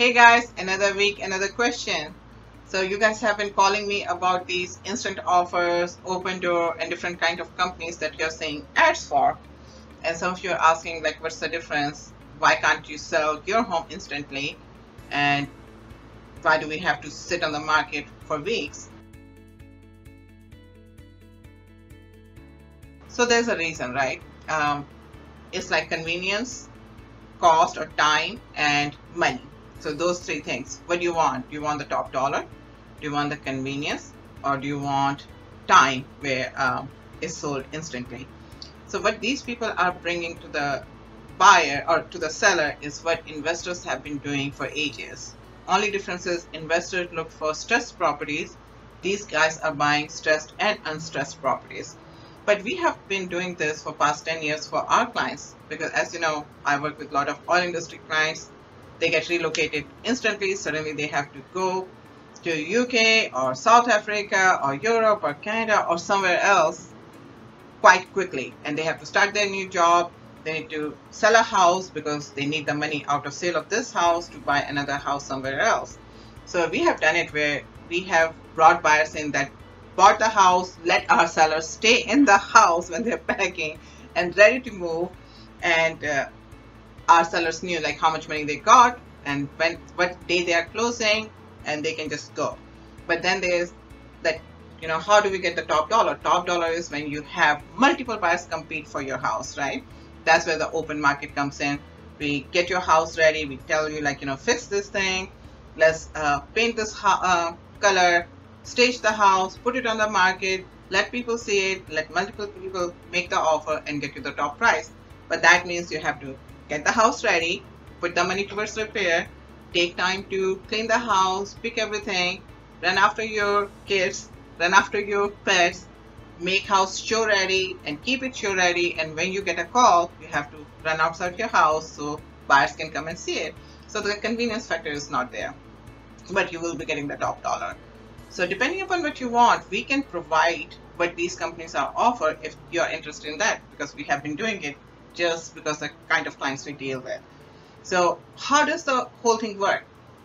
Hey guys, another week, another question. So you guys have been calling me about these instant offers, Opendoor, and different kind of companies that you're seeing ads for. And some of you are asking, like, what's the difference? Why can't you sell your home instantly? And why do we have to sit on the market for weeks? So there's a reason, right? It's like convenience, cost or time, and money. So those three things. What do you want? Do you want the top dollar? Do you want the convenience? Or do you want time where it's sold instantly? So what these people are bringing to the buyer or to the seller is what investors have been doing for ages. Only difference is investors look for stressed properties. These guys are buying stressed and unstressed properties. But we have been doing this for past 10 years for our clients, because as you know, I work with a lot of oil industry clients. They get relocated instantly. Suddenly they have to go to UK or South Africa or Europe or Canada or somewhere else quite quickly. And they have to start their new job. They need to sell a house because they need the money out of sale of this house to buy another house somewhere else. So we have done it where we have brought buyers in that bought the house, let our sellers stay in the house when they're packing and ready to move, and our sellers knew like how much money they got and when, what day they are closing, and they can just go. But then there's that, you know, how do we get the top dollar? Top dollar is when you have multiple buyers compete for your house, right? That's where the open market comes in. We get your house ready. We tell you, like, you know, fix this thing. Let's paint this color, stage the house, put it on the market, let people see it, let multiple people make the offer and get you the top price. But that means you have to get the house ready, put the money towards repair, take time to clean the house, pick everything, run after your kids, run after your pets, make house show ready and keep it show ready. And when you get a call, you have to run outside your house so buyers can come and see it. So the convenience factor is not there, but you will be getting the top dollar. So depending upon what you want, we can provide what these companies are offered if you're interested in that, because we have been doing it just because the kind of clients we deal with. So how does the whole thing work?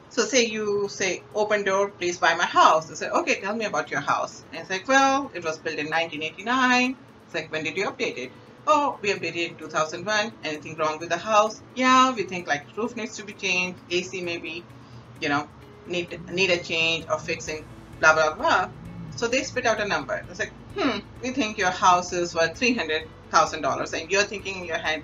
So say you say, Opendoor, please buy my house. They say, okay, tell me about your house. And it's like, well, it was built in 1989. It's like, when did you update it? Oh, we updated it in 2001. Anything wrong with the house? Yeah, we think like roof needs to be changed, AC maybe, you know, need a change or fixing, blah, blah, blah. So they spit out a number. It's like, we think your house is worth $300,000, and you're thinking in your head,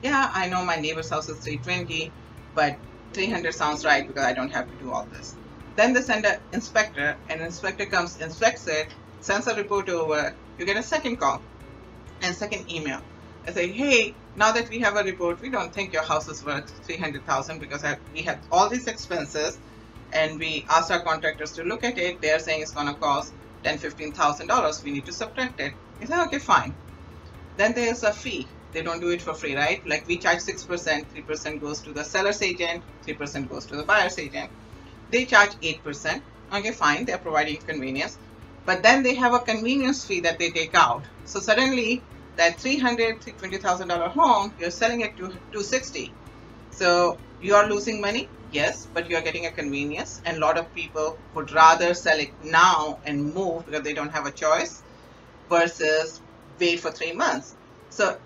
yeah, I know my neighbor's house is 320, but 300 sounds right because I don't have to do all this. Then they send an inspector, and inspector comes, inspects it, sends a report over. You get a second call and second email. I say, hey, now that we have a report, we don't think your house is worth $300,000 because we have all these expenses, and we asked our contractors to look at it. They're saying it's going to cost $10,000-$15,000. We need to subtract it. He said, okay, fine. Then there's a fee. They don't do it for free, right? Like we charge 6%, 3% goes to the seller's agent, 3% goes to the buyer's agent. They charge 8%. Okay, fine, they're providing convenience. But then they have a convenience fee that they take out. So suddenly that $320,000 home, you're selling it to $260,000. So you are losing money, yes, but you're getting a convenience, and a lot of people would rather sell it now and move because they don't have a choice versus wait for 3 months. So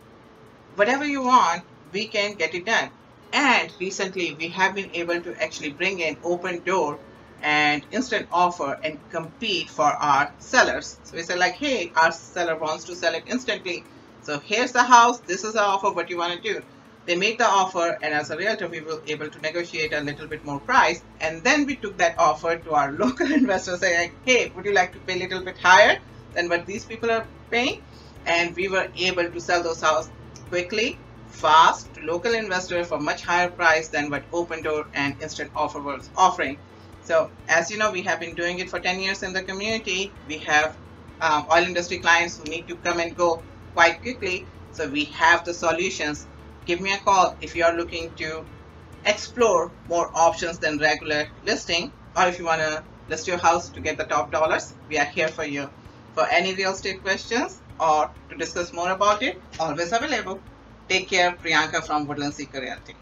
whatever you want, we can get it done. And recently we have been able to actually bring in Opendoor and instant offer and compete for our sellers. So we say like, hey, our seller wants to sell it instantly. So here's the house. This is the offer. What do you want to do? They make the offer, and as a realtor, we were able to negotiate a little bit more price. And then we took that offer to our local investors saying, hey, would you like to pay a little bit higher than what these people are paying? And we were able to sell those houses quickly, fast, to local investors for much higher price than what Opendoor and instant offer was offering. So as you know, we have been doing it for 10 years in the community. We have oil industry clients who need to come and go quite quickly. So we have the solutions. Give me a call if you are looking to explore more options than regular listing, or if you want to list your house to get the top dollars. We are here for you. For any real estate questions, or to discuss more about it, always available. Take care. Priyanka from Woodlands Eco Realty.